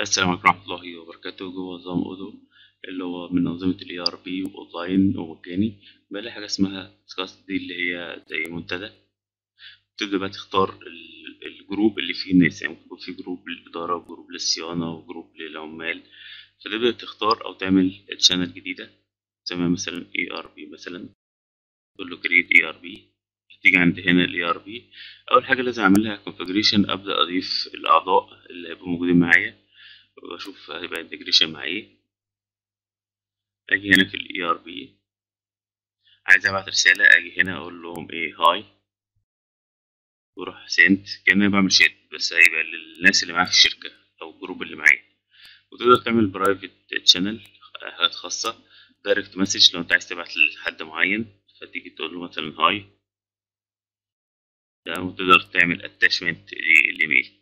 السلام عليكم ورحمة الله وبركاته. جوه نظام أودو اللي هو من منظمة ال ERP وأونلاين ومجاني، بلاقي حاجة اسمها سكاست دي اللي هي زي منتدى. تبدأ بقى تختار الجروب اللي فيه ناس، يعني ممكن يكون فيه جروب للإدارة وجروب للصيانة وجروب للعمال، فتبدأ تختار أو تعمل تشانل جديدة تسميها مثلا ERP، مثلا تقول له create ERP. تيجي عند هنا ال ERP، أول حاجة لازم أعملها configuration، أبدأ أضيف الأعضاء اللي هيبقوا موجودين معايا وأشوف هيبقى integration مع إيه. أجي هنا في ال ERP، عايز أبعت رسالة أجي هنا أقول لهم إيه هاي وأروح سنت، كأني بعمل شات بس هيبقى للناس اللي معايا في الشركة أو الجروب اللي معايا. وتقدر تعمل private channel، حاجات خاصة، direct message لو أنت عايز تبعت لحد معين، فتيجي تقول له مثلا هاي. وتقدر تعمل attachment للإيميل.